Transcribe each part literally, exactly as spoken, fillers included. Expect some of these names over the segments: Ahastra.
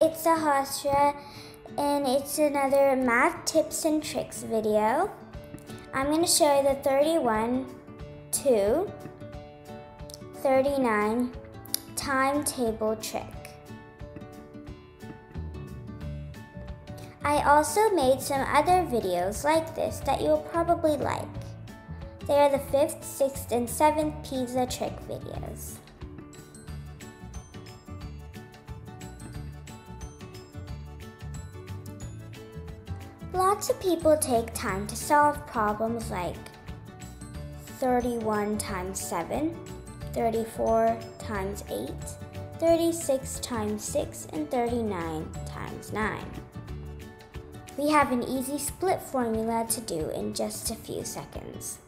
It's Ahastra, and it's another math tips and tricks video. I'm going to show you the thirty-one to thirty-nine timetable trick. I also made some other videos like this that you'll probably like. They are the fifth, sixth, and seventh pizza trick videos. Lots of people take time to solve problems like thirty-one times seven, thirty-four times eight, thirty-six times six, and thirty-nine times nine. We have an easy split formula to do in just a few seconds.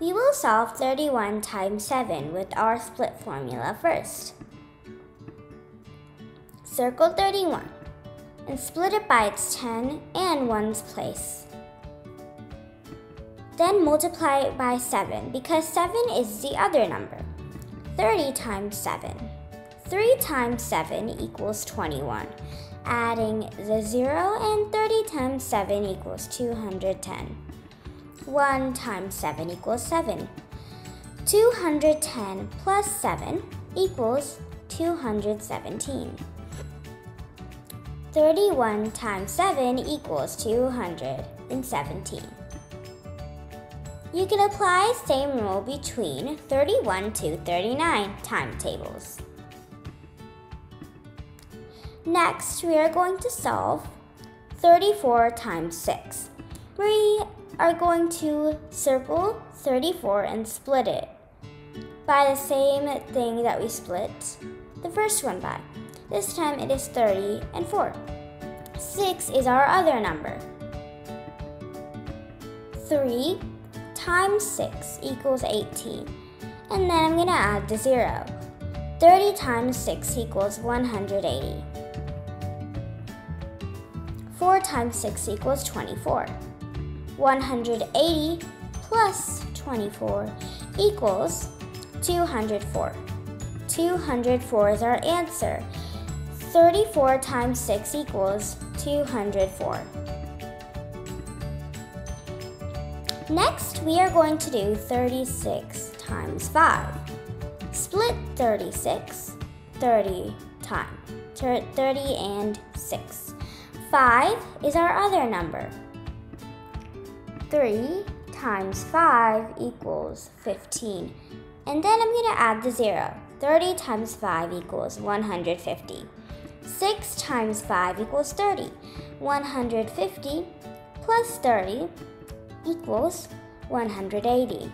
We will solve thirty-one times seven with our split formula first. Circle thirty-one and split it by its ten and one's place. Then multiply it by seven because seven is the other number. thirty times seven. three times seven equals twenty-one. Adding the zero, and thirty times seven equals two hundred ten. one times seven equals seven. two hundred ten plus seven equals two hundred seventeen. thirty-one times seven equals two hundred seventeen. You can apply the same rule between thirty-one to thirty-nine timetables. Next, we are going to solve thirty-four times six. We are going to circle thirty-four and split it by the same thing that we split the first one by. This time it is thirty and four. six is our other number. three times six equals eighteen. And then I'm going to add the zero. thirty times six equals one hundred eighty. four times six equals twenty-four. one hundred eighty plus twenty-four equals two hundred four. two hundred four is our answer. thirty-four times six equals two hundred four. Next, we are going to do thirty-six times five. Split thirty-six, thirty times, thirty and six. five is our other number. three times five equals fifteen. And then I'm going to add the zero. thirty times five equals one hundred fifty. six times five equals thirty. one hundred fifty plus thirty equals one hundred eighty.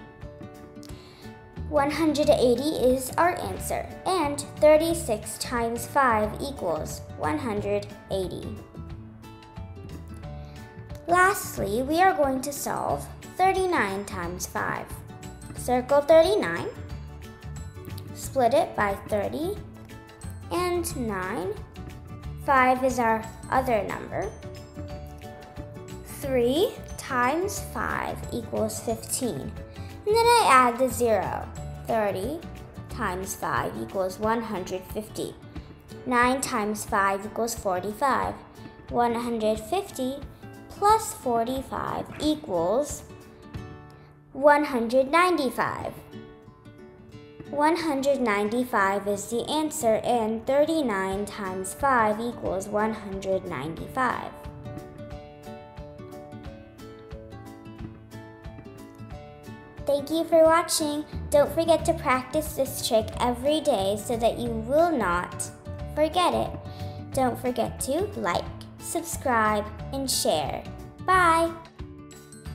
one hundred eighty is our answer, and thirty-six times five equals one hundred eighty. Lastly, we are going to solve thirty-nine times five. Circle thirty-nine, split it by thirty and nine. five is our other number. three times five equals fifteen. And then I add the zero. thirty times five equals one hundred fifty. nine times five equals forty-five. one hundred fifty plus forty-five equals one hundred ninety-five. one hundred ninety-five is the answer, and thirty-nine times five equals one hundred ninety-five. Thank you for watching. Don't forget to practice this trick every day so that you will not forget it. Don't forget to like, subscribe, and share. Bye!